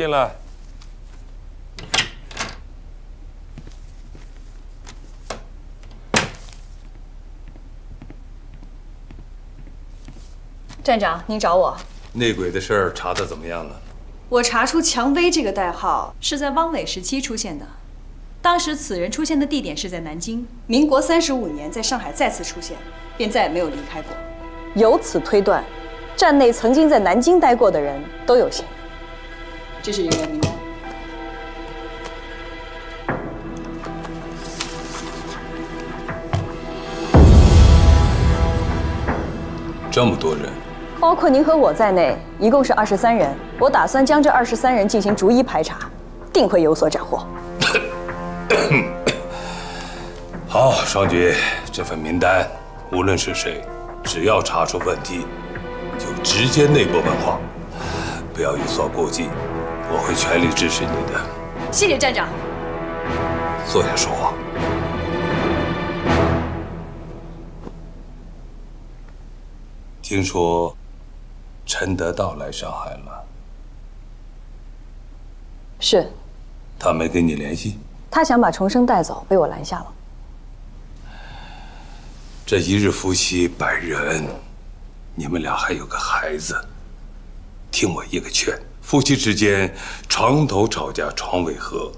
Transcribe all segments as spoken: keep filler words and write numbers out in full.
进来。站长，您找我？内鬼的事儿查得怎么样了？我查出蔷薇这个代号是在汪伪时期出现的，当时此人出现的地点是在南京，民国三十五年在上海再次出现，便再也没有离开过。由此推断，站内曾经在南京待过的人都有嫌疑。 这是人员名单。这么多人，包括您和我在内，一共是二十三人。我打算将这二十三人进行逐一排查，定会有所斩获。好，双菊，这份名单，无论是谁，只要查出问题，就直接内部问话，不要有所顾忌。 我会全力支持你的，谢谢站长。坐下说话。听说陈德道来上海了，是。他没跟你联系？他想把重生带走，被我拦下了。这一日夫妻百日恩，你们俩还有个孩子，听我一个劝。 夫妻之间，床头吵架床尾和，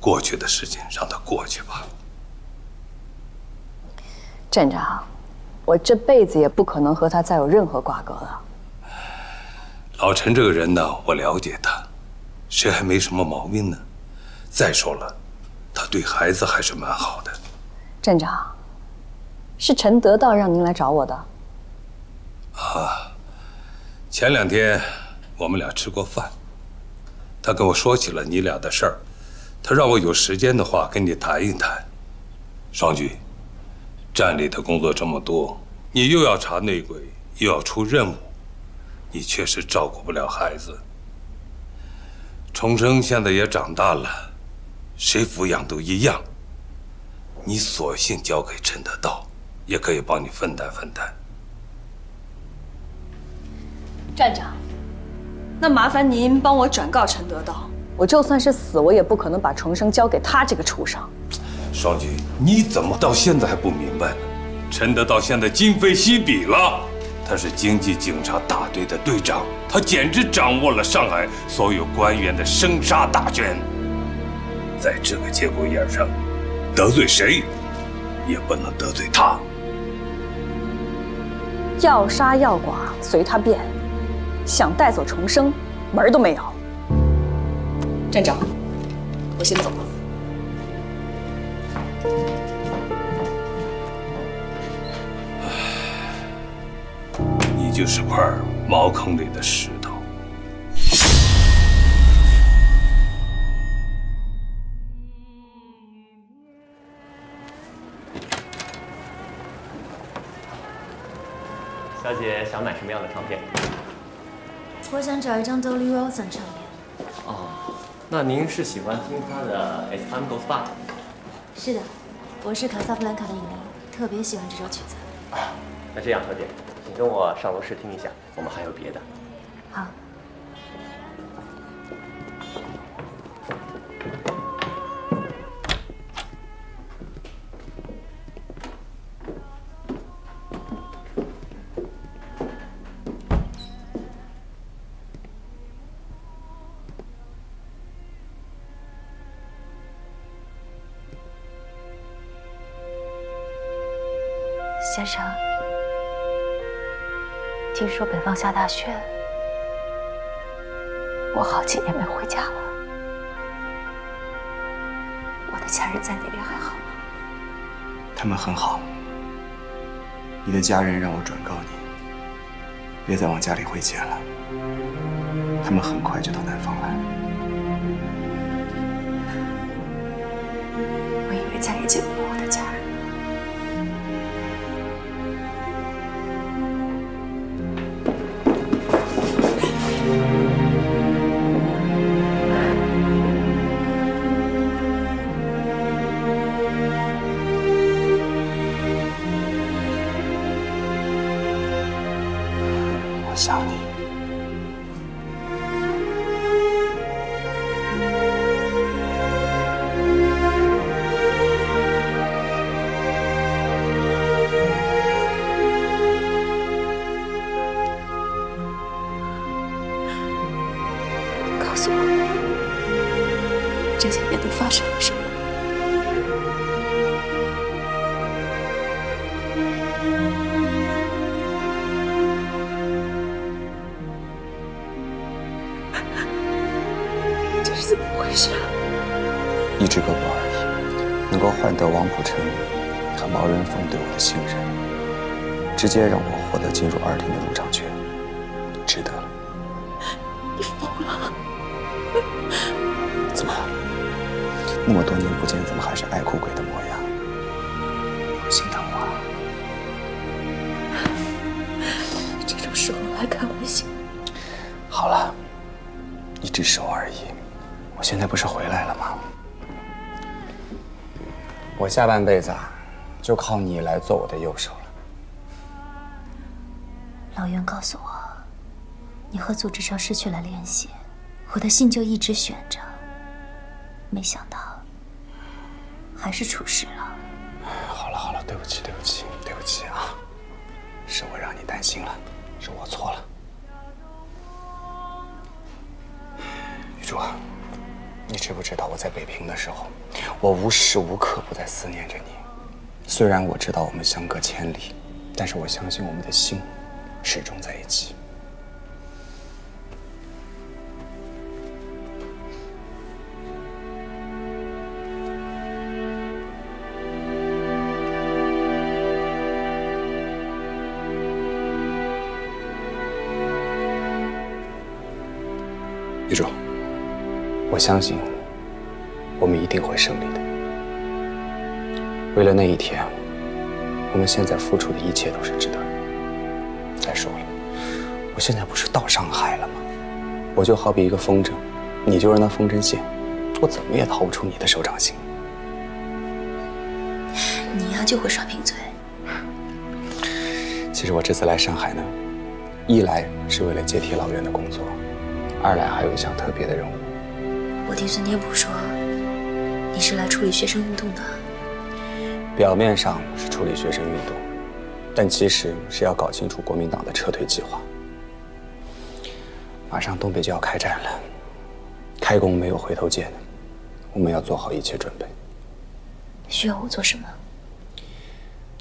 过去的事情让它过去吧。站长，我这辈子也不可能和他再有任何瓜葛了。老陈这个人呢，我了解他，谁还没什么毛病呢？再说了，他对孩子还是蛮好的。站长，是陈德道让您来找我的。啊，前两天。 我们俩吃过饭，他跟我说起了你俩的事儿，他让我有时间的话跟你谈一谈。双菊，站里的工作这么多，你又要查内鬼，又要出任务，你确实照顾不了孩子。重生现在也长大了，谁抚养都一样，你索性交给陈德道，也可以帮你分担分担。站长。 那麻烦您帮我转告陈德道，我就算是死，我也不可能把重生交给他这个畜生。双菊，你怎么到现在还不明白呢？陈德道现在今非昔比了，他是京冀警察大队的队长，他简直掌握了上海所有官员的生杀大权。在这个节骨眼上，得罪谁，也不能得罪他。要杀要剐，随他便。 想带走重生，门儿都没有。站长，我先走了。你就是块茅坑里的石头。小姐想买什么样的唱片？ 我想找一张 Dolly Wilson 唱片。哦，那您是喜欢听她的《As Time Goes By》？是的，我是卡萨布兰卡的影迷，特别喜欢这首曲子。啊，那这样，小姐，请跟我上楼试听一下，我们还有别的。好。 先生，听说北方下大雪，我好几年没回家了。我的家人在那边还好吗？他们很好。你的家人让我转告你，别再往家里回家了。他们很快就到南方来。我以为再也见不到我的家人。 想你。这些年都发生了什么。 一只胳膊而已，能够换得王普臣和毛人凤对我的信任，直接让我获得进入二厅的入场券，值得了。你疯了？怎么，那么多年不见，怎么还是爱哭鬼的模样？你心疼我啊？这种时候还开玩笑？好了，一只手而已。我现在不是回来了吗？ 我下半辈子啊，就靠你来做我的右手了。老袁告诉我，你和组织上失去了联系，我的信就一直悬着。没想到，还是出事了。好了好了，对不起对不起对不起啊，是我让你担心了，是我错了。玉珠啊。 你知不知道我在北平的时候，我无时无刻不在思念着你。虽然我知道我们相隔千里，但是我相信我们的心始终在一起。玉珠。 我相信，我们一定会胜利的。为了那一天，我们现在付出的一切都是值得的。再说了，我现在不是到上海了吗？我就好比一个风筝，你就是那风筝线，我怎么也逃不出你的手掌心。你呀，就会耍贫嘴。其实我这次来上海呢，一来是为了接替老袁的工作，二来还有一项特别的任务。 我听孙天普说，你是来处理学生运动的。表面上是处理学生运动，但其实是要搞清楚国民党的撤退计划。马上东北就要开战了，开弓没有回头箭，我们要做好一切准备。需要我做什么？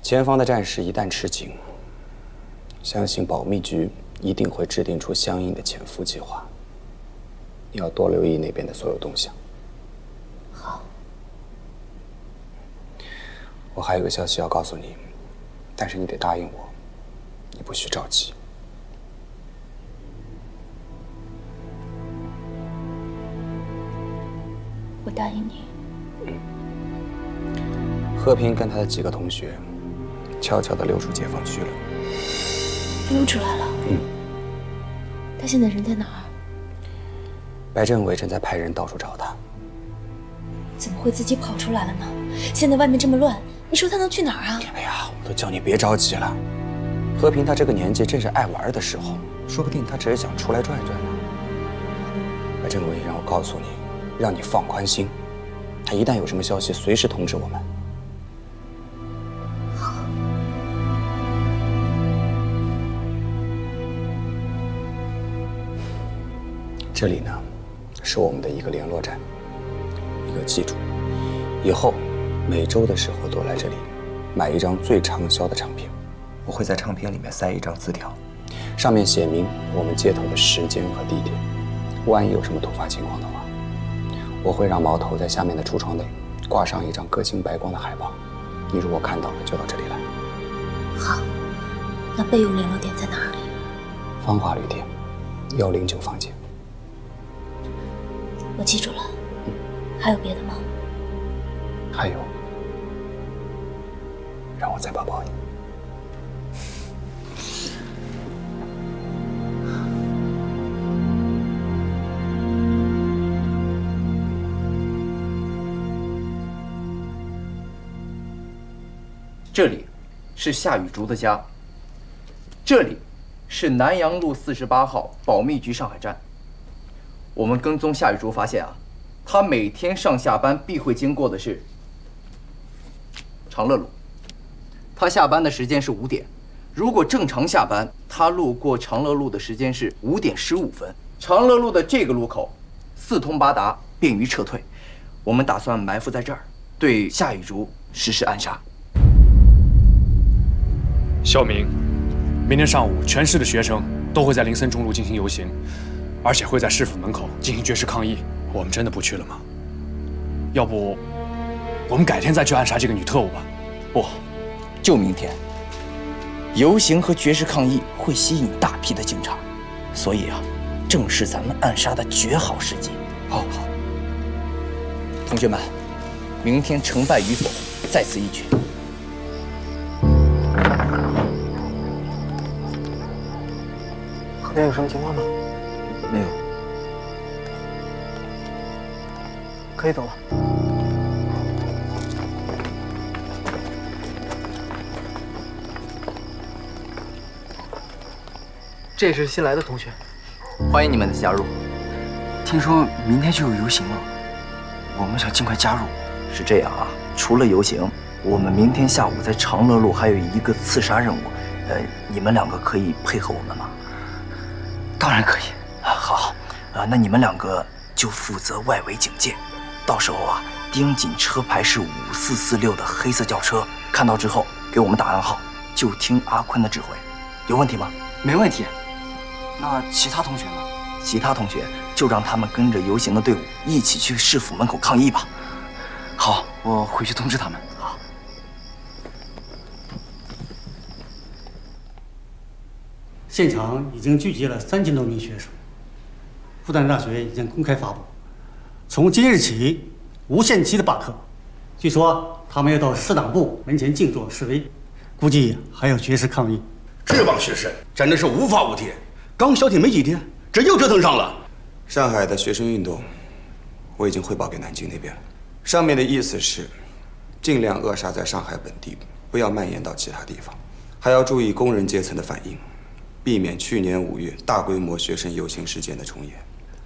前方的战事一旦吃紧，相信保密局一定会制定出相应的潜伏计划。 你要多留意那边的所有动向。好。我还有个消息要告诉你，但是你得答应我，你不许着急。我答应你。嗯。贺平跟他的几个同学，悄悄地溜出解放区了。溜出来了？嗯。他现在人在哪儿？ 白政委正在派人到处找他，怎么会自己跑出来了呢？现在外面这么乱，你说他能去哪儿啊？哎呀，我都叫你别着急了。和平他这个年纪正是爱玩的时候，说不定他只是想出来转转呢。白政委让我告诉你，让你放宽心，他一旦有什么消息，随时通知我们。 这里呢，是我们的一个联络站，一个记住，以后每周的时候都来这里买一张最畅销的唱片，我会在唱片里面塞一张字条，上面写明我们接头的时间和地点。万一有什么突发情况的话，我会让毛头在下面的橱窗内挂上一张“歌星白光”的海报，你如果看到了就到这里来。好，那备用联络点在哪里？芳华旅店，幺零九房间。 我记住了，嗯、还有别的吗？还有，让我再抱抱你。这里是夏雨竹的家，这里是南阳路四十八号保密局上海站。 我们跟踪夏雨竹，发现啊，他每天上下班必会经过的是长乐路。他下班的时间是五点，如果正常下班，他路过长乐路的时间是五点十五分。长乐路的这个路口，四通八达，便于撤退。我们打算埋伏在这儿，对夏雨竹实施暗杀。肖明，明天上午全市的学生都会在林森中路进行游行，而且会在市府门口进行绝食抗议。我们真的不去了吗？要不，我们改天再去暗杀这个女特务吧？不，就明天。 游行和绝食抗议会吸引大批的警察，所以啊，正是咱们暗杀的绝好时机。好，好。同学们，明天成败与否，在此一举。河边有什么情况吗？没有。可以走了。 这是新来的同学，欢迎你们的加入。听说明天就有游行了，我们想尽快加入。是这样啊，除了游行，我们明天下午在长乐路还有一个刺杀任务，呃，你们两个可以配合我们吗？当然可以。啊，好，啊，那你们两个就负责外围警戒，到时候啊，盯紧车牌是五四四六的黑色轿车，看到之后给我们打暗号，就听阿坤的指挥。有问题吗？没问题。 那其他同学呢？其他同学就让他们跟着游行的队伍一起去市府门口抗议吧。好，我回去通知他们。好。现场已经聚集了三千多名学生。复旦大学已经公开发布，从今日起无限期的罢课。据说他们要到市党部门前静坐示威，估计还要绝食抗议。这帮学生真的是无法无天。 刚消停没几天，这又折腾上了。上海的学生运动，我已经汇报给南京那边了。上面的意思是，尽量扼杀在上海本地，不要蔓延到其他地方，还要注意工人阶层的反应，避免去年五月大规模学生游行事件的重演。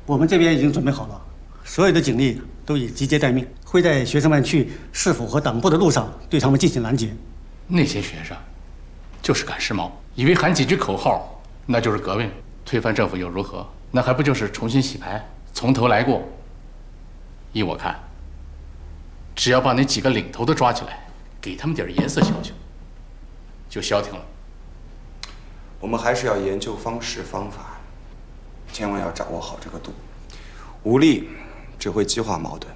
我们这边已经准备好了，所有的警力都已集结待命，会在学生们去市府和党部的路上对他们进行拦截。那些学生，就是赶时髦，以为喊几句口号那就是革命。 推翻政府又如何？那还不就是重新洗牌，从头来过？依我看，只要把那几个领头的抓起来，给他们点颜色瞧瞧，就消停了。我们还是要研究方式方法，千万要掌握好这个度。武力只会激化矛盾。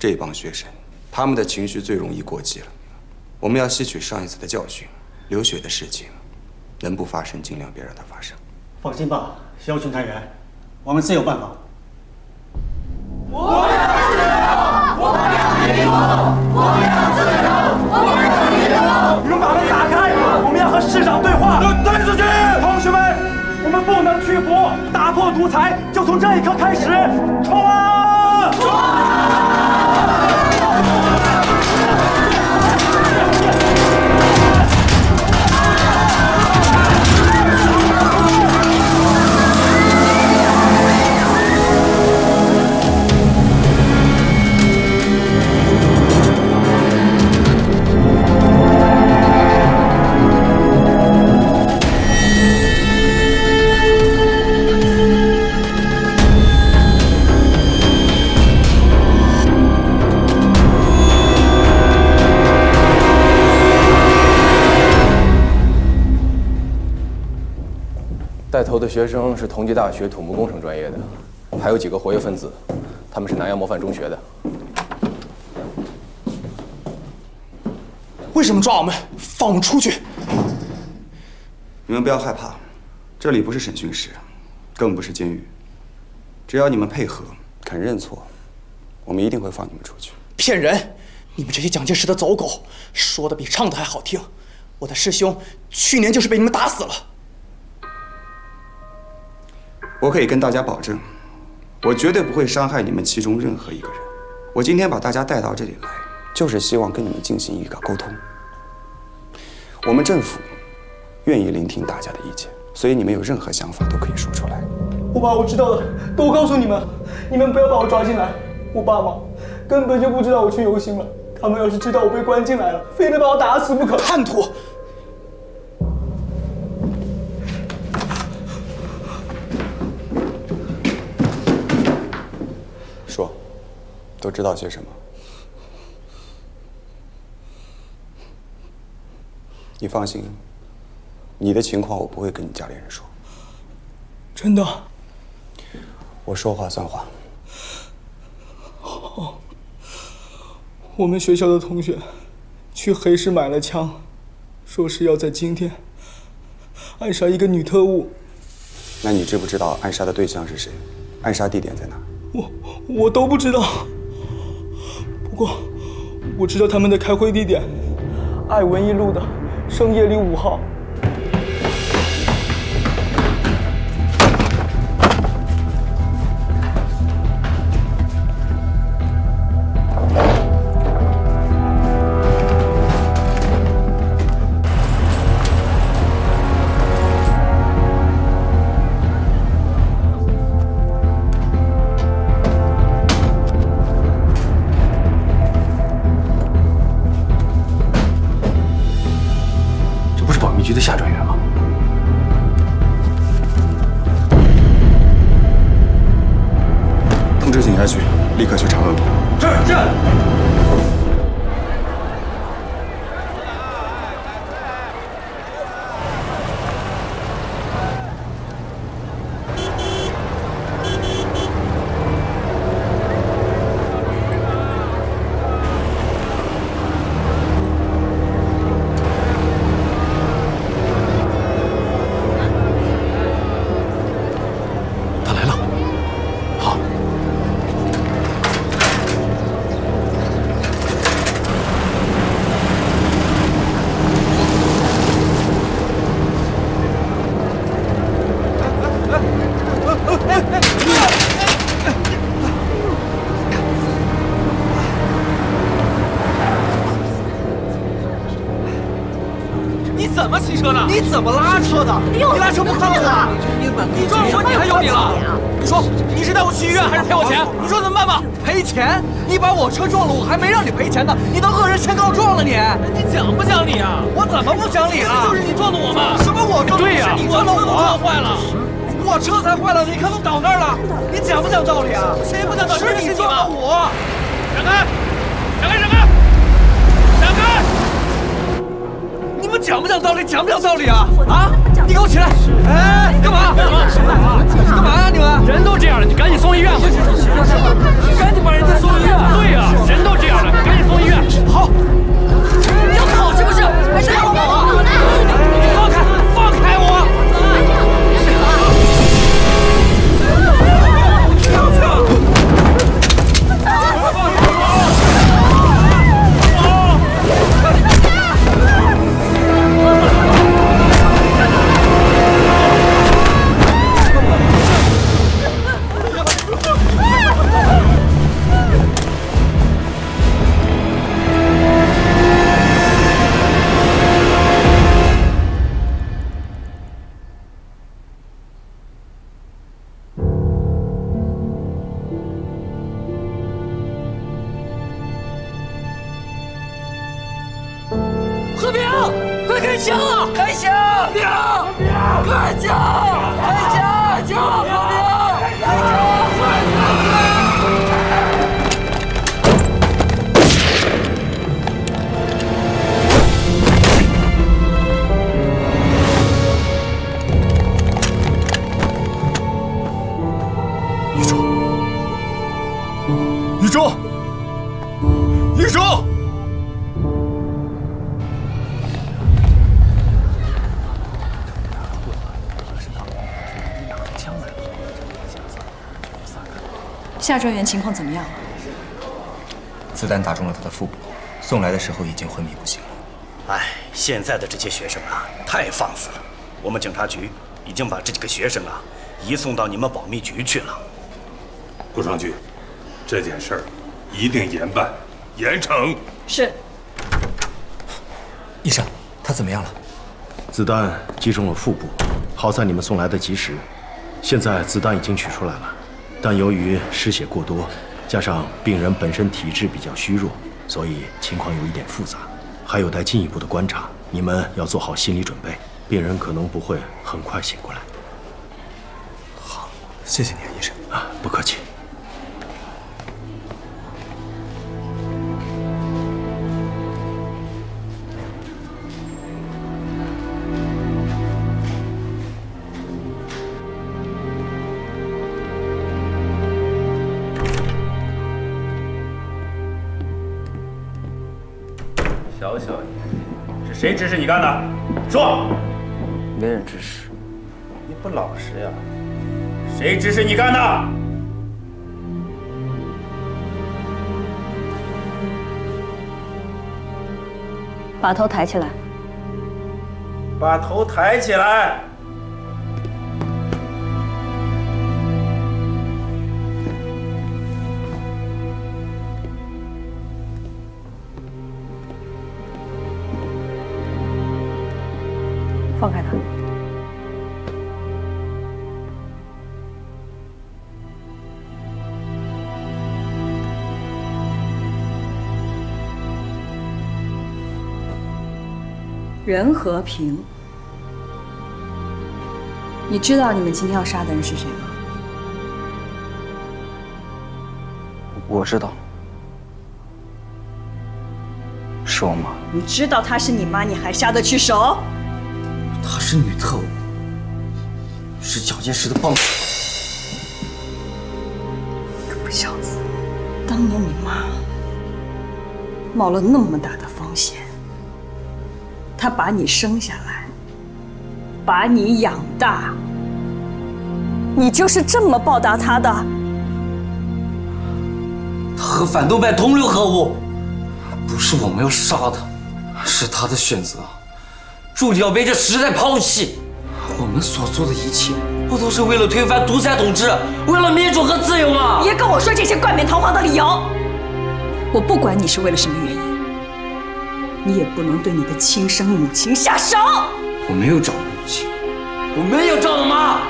这帮学生，他们的情绪最容易过激了。我们要吸取上一次的教训，流血的事情能不发生，尽量别让它发生。 放心吧，肖巡探员，我们自有办法。我要自由！我要自由！我要自由！我要自由！你们把门打开！我们要和市长对话。带出去！同学们，我们不能屈服，打破独裁就从这一刻开始，冲啊！冲啊！ 带头的学生是同济大学土木工程专业的，还有几个活跃分子，他们是南阳模范中学的。为什么抓我们？放我们出去！你们不要害怕，这里不是审讯室，更不是监狱。只要你们配合，肯认错，我们一定会放你们出去。骗人！你们这些蒋介石的走狗，说的比唱的还好听。我的师兄去年就是被你们打死了。 我可以跟大家保证，我绝对不会伤害你们其中任何一个人。我今天把大家带到这里来，就是希望跟你们进行一个沟通。我们政府愿意聆听大家的意见，所以你们有任何想法都可以说出来。我把我知道的都告诉你们，你们不要把我抓进来。我爸妈根本就不知道我去游行了，他们要是知道我被关进来了，非得把我打死不可。叛徒！都知道些什么？你放心，你的情况我不会跟你家里人说。真的？我说话算话。好，我们学校的同学去黑市买了枪，说是要在今天暗杀一个女特务。那你知不知道暗杀的对象是谁？暗杀地点在哪？我我都不知道。不过我知道他们的开会地点，爱文艺路的盛业里五号。 局的夏专员吗？通知警察局，立刻去查问。是是。你怎么拉车的？你拉车不看路啊？你撞车你还有你了？你说你是带我去医院还是赔我钱？你说怎么办吧？赔钱？你把我车撞了，我还没让你赔钱呢，你当恶人先告状了你？你讲不讲理啊？我怎么不讲理了？就是你撞的我嘛？什么我撞的？对呀，我车都撞坏了，我车才坏了，你看都倒那儿了，你讲不讲道理啊？谁不讲道理？是你撞的我。闪开！闪开！闪开！闪开！ 你们讲不讲道理？讲不讲道理啊？啊！你给我起来！哎，干嘛？干嘛？干嘛呀？你们人都这样了，你赶紧送医院吧！赶紧把人家送医院！对呀，人都这样了，赶紧送医院！好，你要跑是不是？还是要跑啊？放开！放开我！ 夏专员情况怎么样？子弹打中了他的腹部，送来的时候已经昏迷不醒了。哎，现在的这些学生啊，太放肆了！我们警察局已经把这几个学生啊移送到你们保密局去了。顾长局，这件事儿一定严办，严惩。是。医生，他怎么样了？子弹击中了腹部，好在你们送来的及时。现在子弹已经取出来了。 但由于失血过多，加上病人本身体质比较虚弱，所以情况有一点复杂，还有待进一步的观察。你们要做好心理准备，病人可能不会很快醒过来。好，谢谢您，医生啊，不客气。谁指使你干的？说。没人指使。你不老实呀！谁指使你干的？把头抬起来。把头抬起来。 放开他！任和平，你知道你们今天要杀的人是谁吗？我知道，是我妈。你知道她是你妈，你还下得去手？ 她是女特务，是蒋介石的帮手。你个不孝子！当年你妈冒了那么大的风险，她把你生下来，把你养大，你就是这么报答她的。她和反动派同流合污，不是我们要杀她，是她的选择。 注定要被这时代抛弃。我们所做的一切，不都是为了推翻独裁统治，为了民主和自由吗？别跟我说这些冠冕堂皇的理由。我不管你是为了什么原因，你也不能对你的亲生母亲下手。我没有找我母亲，我没有找我妈。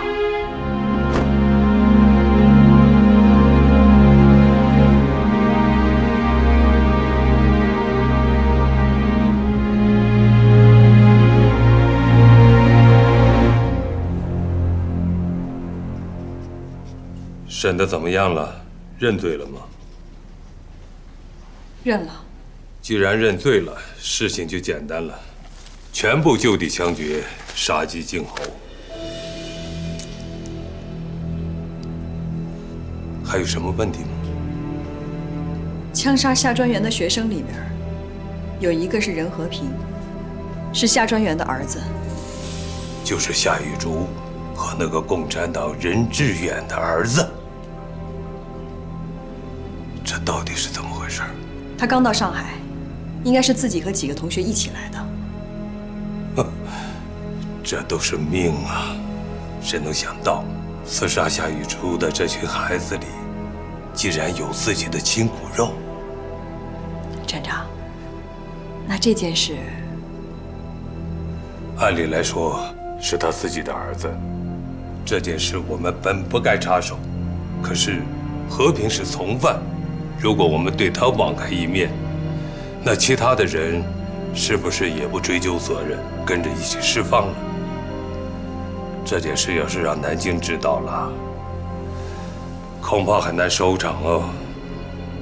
审的怎么样了？认罪了吗？认了。既然认罪了，事情就简单了，全部就地枪决，杀鸡儆猴。还有什么问题吗？枪杀夏专员的学生里面，有一个是任和平，是夏专员的儿子，就是夏玉珠和那个共产党任志远的儿子。 这到底是怎么回事？他刚到上海，应该是自己和几个同学一起来的。这都是命啊！谁能想到，刺杀夏玉珠的这群孩子里，竟然有自己的亲骨肉？站长，那这件事，按理来说是他自己的儿子，这件事我们本不该插手。可是，和平是从犯。 如果我们对他网开一面，那其他的人是不是也不追究责任，跟着一起释放了？这件事要是让南京知道了，恐怕很难收场哦。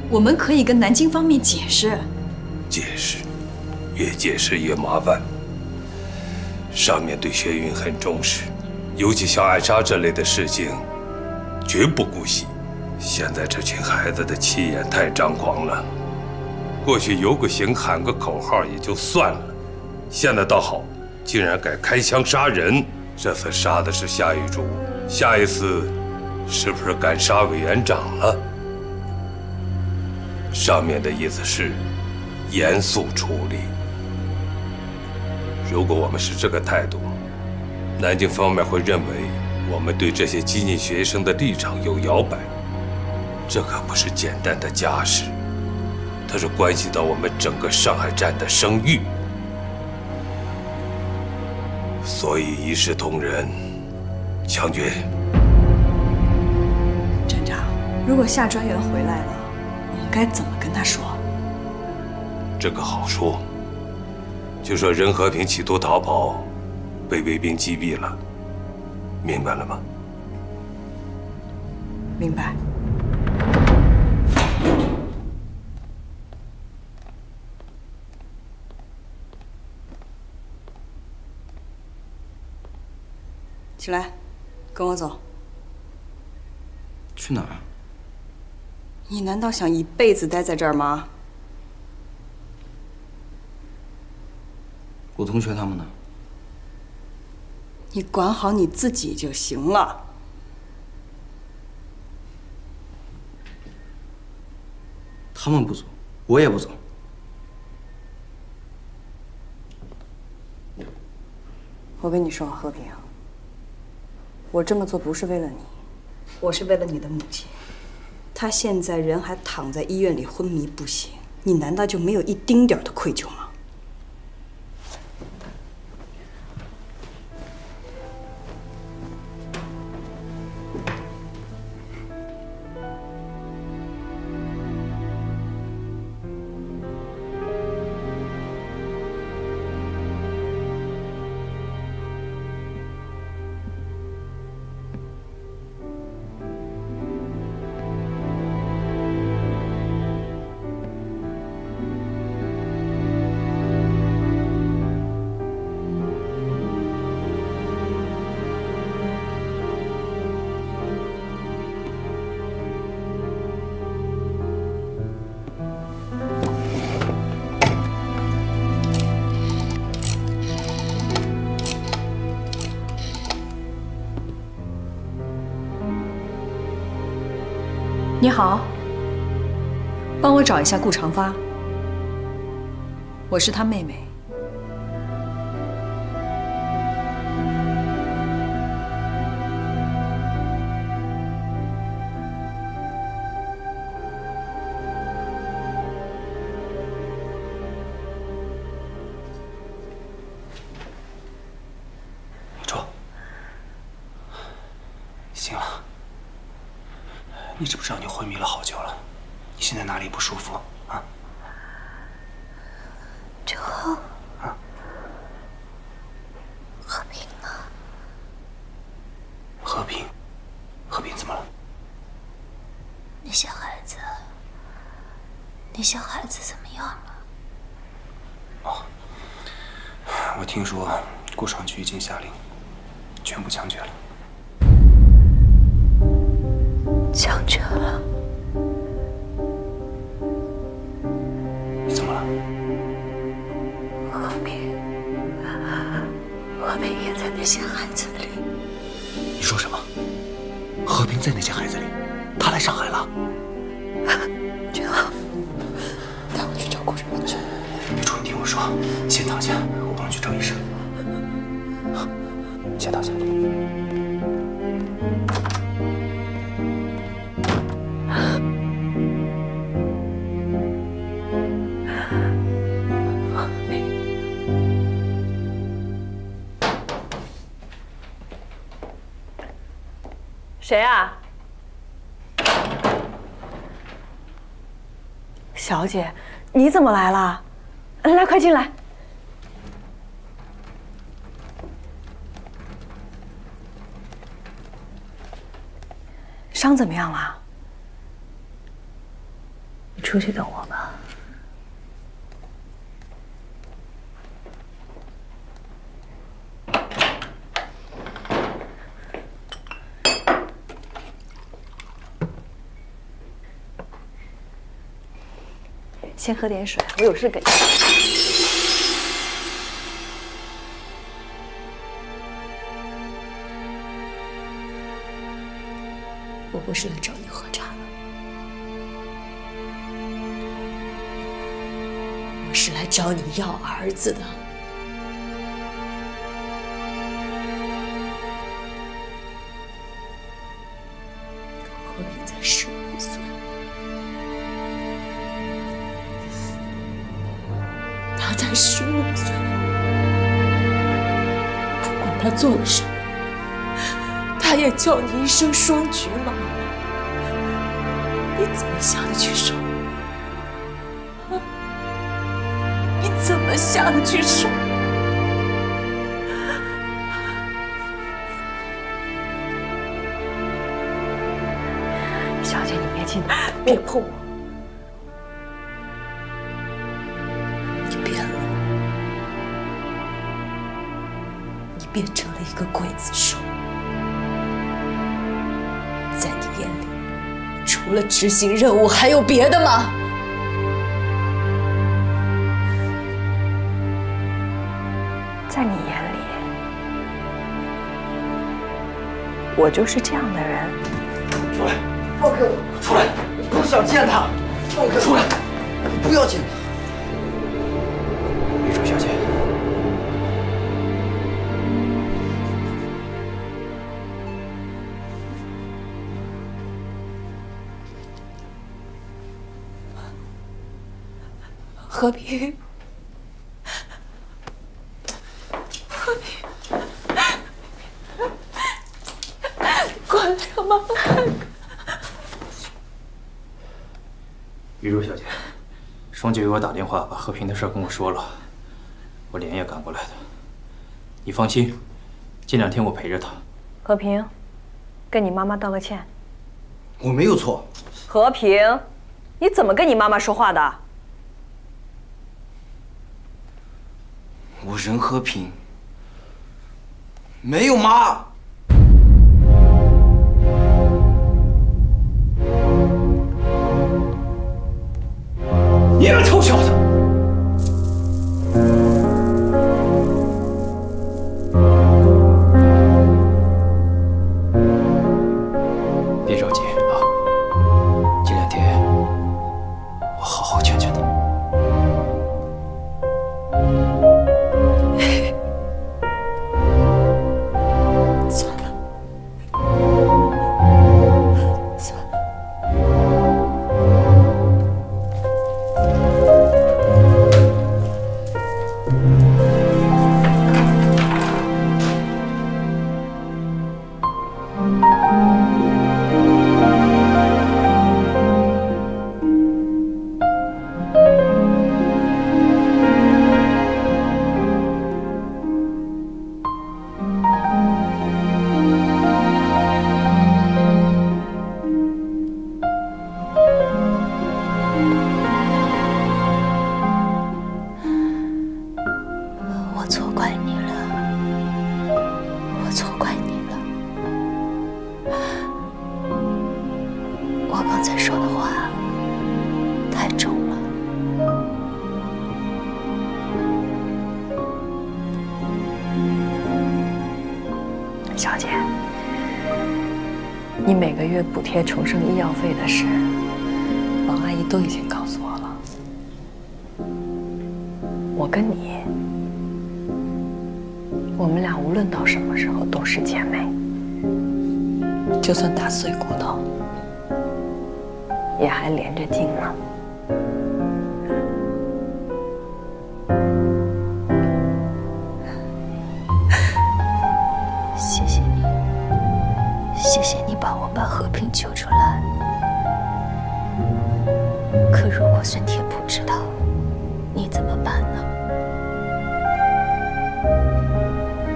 我们可以跟南京方面解释。解释，越解释越麻烦。上面对学运很重视，尤其像暗杀这类的事情，绝不姑息。 现在这群孩子的气焰太张狂了，过去游个行、喊个口号也就算了，现在倒好，竟然敢开枪杀人。这次杀的是夏玉珠，下一次是不是敢杀委员长了？上面的意思是严肃处理。如果我们是这个态度，南京方面会认为我们对这些激进学生的立场有摇摆。 这可不是简单的家事，它是关系到我们整个上海站的声誉，所以一视同仁，枪决。站长，如果夏专员回来了，我们该怎么跟他说？这个好说，就说任和平企图逃跑，被卫兵击毙了，明白了吗？明白。 起来，跟我走。去哪儿？你难道想一辈子待在这儿吗？我我同学他们呢？你管好你自己就行了。他们不走，我也不走。 我跟你说啊，和平，我这么做不是为了你，我是为了你的母亲。她现在人还躺在医院里昏迷不醒，你难道就没有一丁点的愧疚吗？你好，帮我找一下顾长发，我是他妹妹。坐。醒了。 你知不知道你昏迷了好久了？你现在哪里不舒服啊？之后啊，和平呢？和平，和平怎么了？那些孩子，那些孩子怎么样了？哦，我听说顾长局已经下令，全部枪决了。 枪决了？你怎么了？和平，和平也在那些孩子里。你说什么？和平在那些孩子里？他来上海了？君浩，带我去找顾长局。玉珠，你听我说，先躺下，我帮你去找医生。先躺下。 谁啊，小姐，你怎么来了？来，快进来。伤怎么样了？你出去等我吧。先喝点水，我有事给你。我不是来找你喝茶的，我是来找你要儿子的。和平才十五岁。 才十五岁，不管他做了什么，他也叫你一声“双菊妈妈”。你怎么下得去手？啊？你怎么下得去手？小姐，你别进来，别碰我。 变成了一个刽子手，在你眼里，除了执行任务，还有别的吗？在你眼里，我就是这样的人。出来！放开我！出来！我不想见他！放开我！出来！我不要见他！ 和平，和平，过来让妈妈看看。雨茹小姐，双姐给我打电话，把和平的事跟我说了，我连夜赶过来的。你放心，这两天我陪着她。和平，跟你妈妈道个歉。我没有错。和平，你怎么跟你妈妈说话的？ 我人和平，没有妈。你个臭小子！别着急啊，这两天我好好劝劝你。 补贴重生医药费的事，王阿姨都已经告诉我了。我跟你，我们俩无论到什么时候都是姐妹，就算打碎骨头，也还连着筋呢。 救出来，可如果孙铁不知道，你怎么办呢？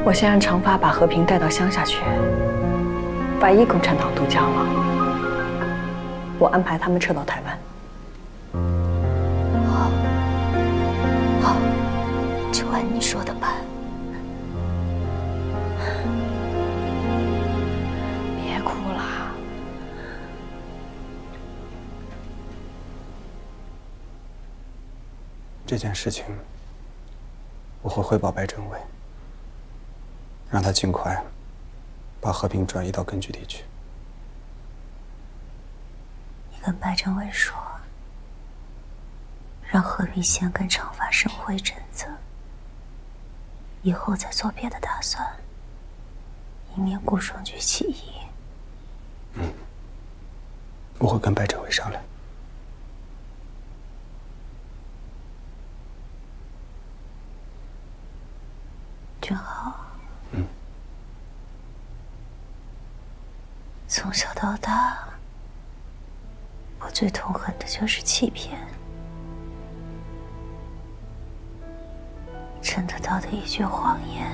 我先让长发把和平带到乡下去，万一共产党渡江了，我安排他们撤到台湾。 这件事情，我会汇报白政委，让他尽快把和平转移到根据地去。你跟白政委说，让和平先跟长发生活一阵子，以后再做别的打算，以免顾双举起义。嗯，我会跟白政委商量。 俊豪，嗯，从小到大，我最痛恨的就是欺骗。真得到的一句谎言，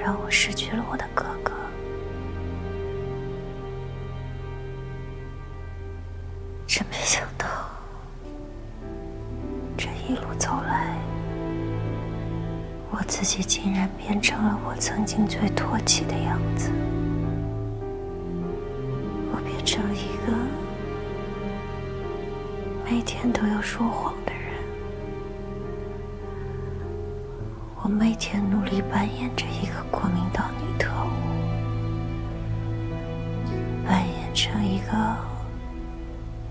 让我失去了我的哥哥。真没想到，这一路走来。 我自己竟然变成了我曾经最唾弃的样子，我变成了一个每天都要说谎的人，我每天努力扮演着一个国民党女特务，扮演成一个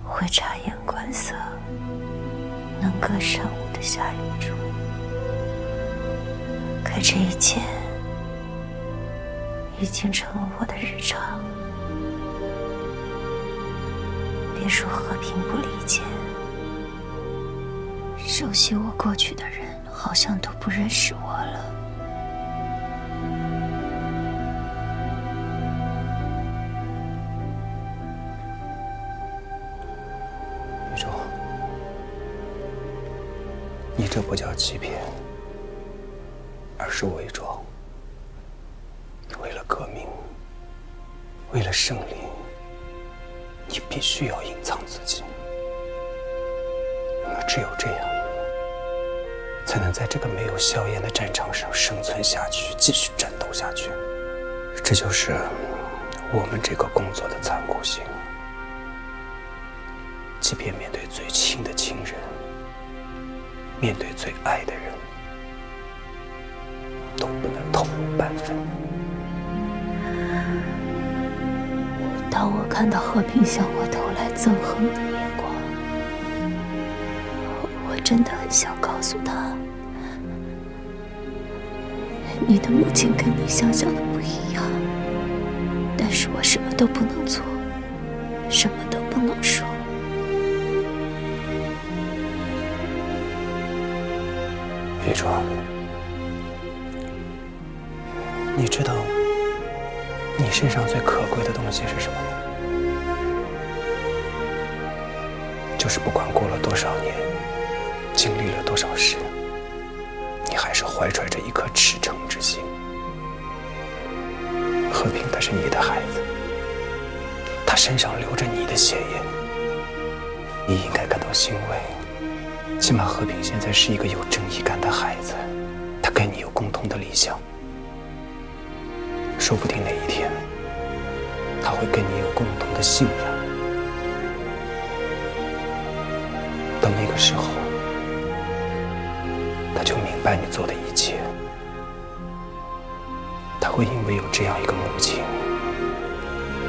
会察言观色、能歌善舞的夏雨竹。可这一切已经成了我的日常。别说和平不理解，熟悉我过去的人好像都不认识我了。雨竹，你这不叫欺骗，而是伪装。为了革命，为了胜利，你必须要隐藏自己。那只有这样，才能在这个没有硝烟的战场上生存下去，继续战斗下去。这就是我们这个工作的残酷性。即便面对最亲的亲人，面对最爱的人，都不能透露半分。当我看到和平向我投来憎恨的眼光，我真的很想告诉他，你的母亲跟你想象的不一样，但是我什么都不能做，什么都不能说。雨竹，你知道你身上最可贵的东西是什么吗？就是不管过了多少年，经历了多少事，你还是怀揣着一颗赤诚之心。和平他是你的孩子，他身上流着你的血液，你应该感到欣慰。起码和平现在是一个有正义感的孩子，他跟你有共同的理想。说不定哪一天，他会跟你有共同的信仰。到那个时候，他就明白你做的一切，他会因为有这样一个母亲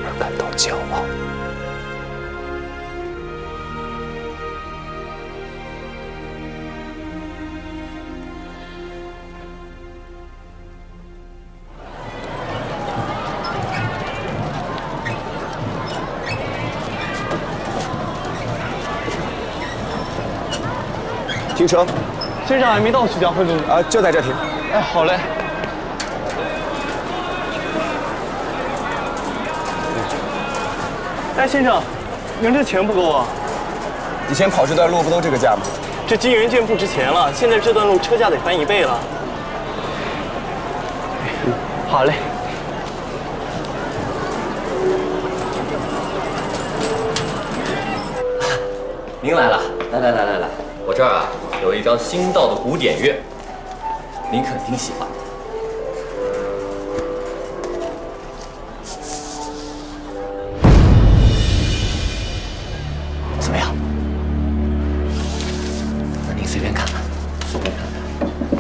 而感到骄傲。停车。先生还没到徐家汇路啊，就在这停。哎，好嘞。哎，先生，您这钱不够啊？以前跑这段路不都这个价吗？这金元件不值钱了，现在这段路车价得翻一倍了。嗯，好嘞。您来了，来来来来来，我这儿啊。有一张新到的古典乐，您肯定喜欢。怎么样？您随便看看。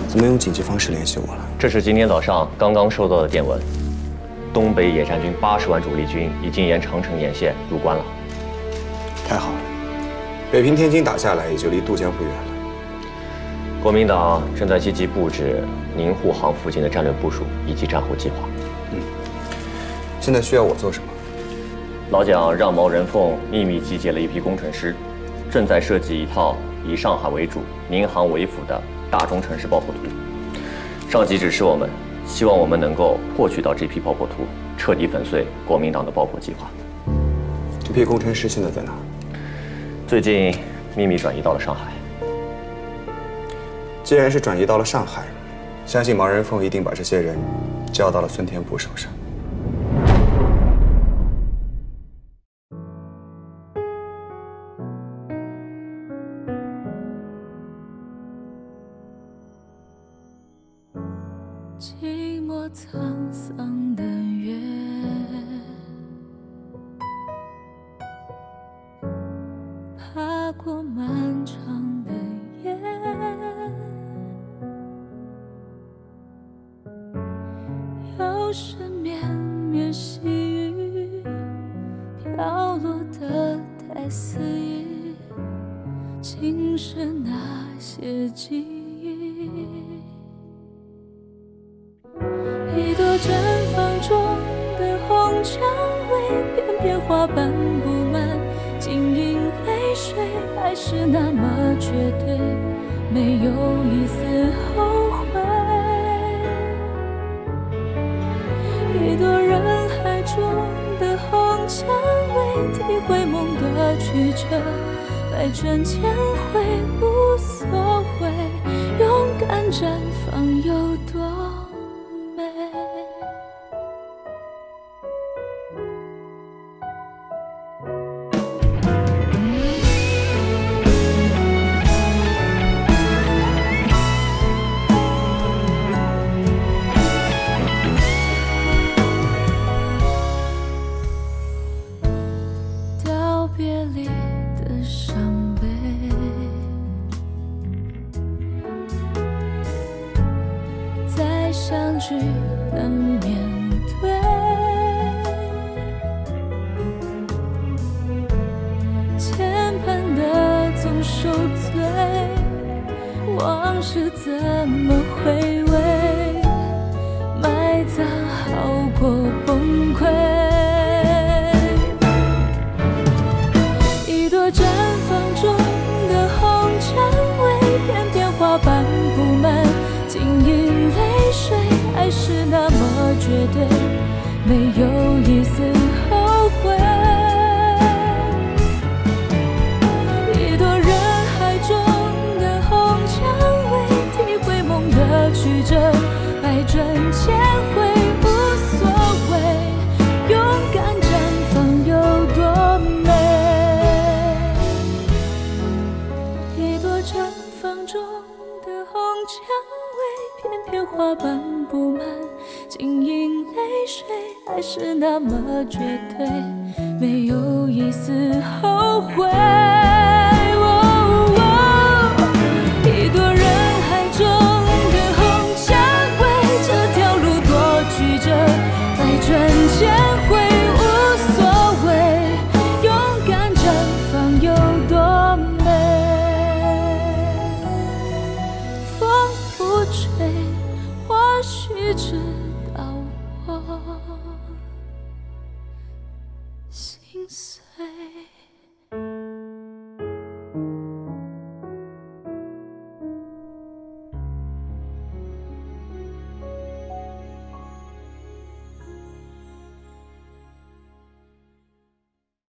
怎么用紧急方式联系我了？这是今天早上刚刚收到的电文。东北野战军八十万主力军已经沿长城沿线入关了。太好了，北平、天津打下来，也就离渡江不远了。国民党正在积极布置宁沪杭附近的战略部署以及战后计划。嗯，现在需要我做什么？老蒋让毛人凤秘密集结了一批工程师，正在设计一套以上海为主、宁杭为辅的大中城市爆破图。上级指示我们，希望我们能够获取到这批爆破图，彻底粉碎国民党的爆破计划。这批工程师现在在哪？最近秘密转移到了上海。既然是转移到了上海，相信毛人凤一定把这些人交到了孙天普手上。寂寞沧桑的月，爬过漫长的夜。又是绵绵细雨，飘落的太肆意，竟是那些记忆。一朵绽放中的红蔷薇，片片花瓣布满晶莹泪水，爱是那么绝对，没有一丝后悔。 一朵人海中的红蔷薇，体会梦的曲折，百转千回无所谓，勇敢绽放有多美？相聚难面对，牵绊的总受罪，往事怎么回味？埋葬好过崩溃。一朵绽放中的红蔷薇，片片花瓣布满晶莹泪。 爱是那么绝对，没有一丝后悔。一朵人海中的红蔷薇，体会梦的曲折，百转千回无所谓，勇敢绽放有多美？一朵绽放中的红蔷薇，片片花瓣。 布满晶莹泪水，爱是那么绝对，没有一丝后悔。哦哦、一朵人海中的红蔷薇，这条路多曲折，百转千回无所谓，勇敢绽放有多美？风不吹。 或许直到我心碎。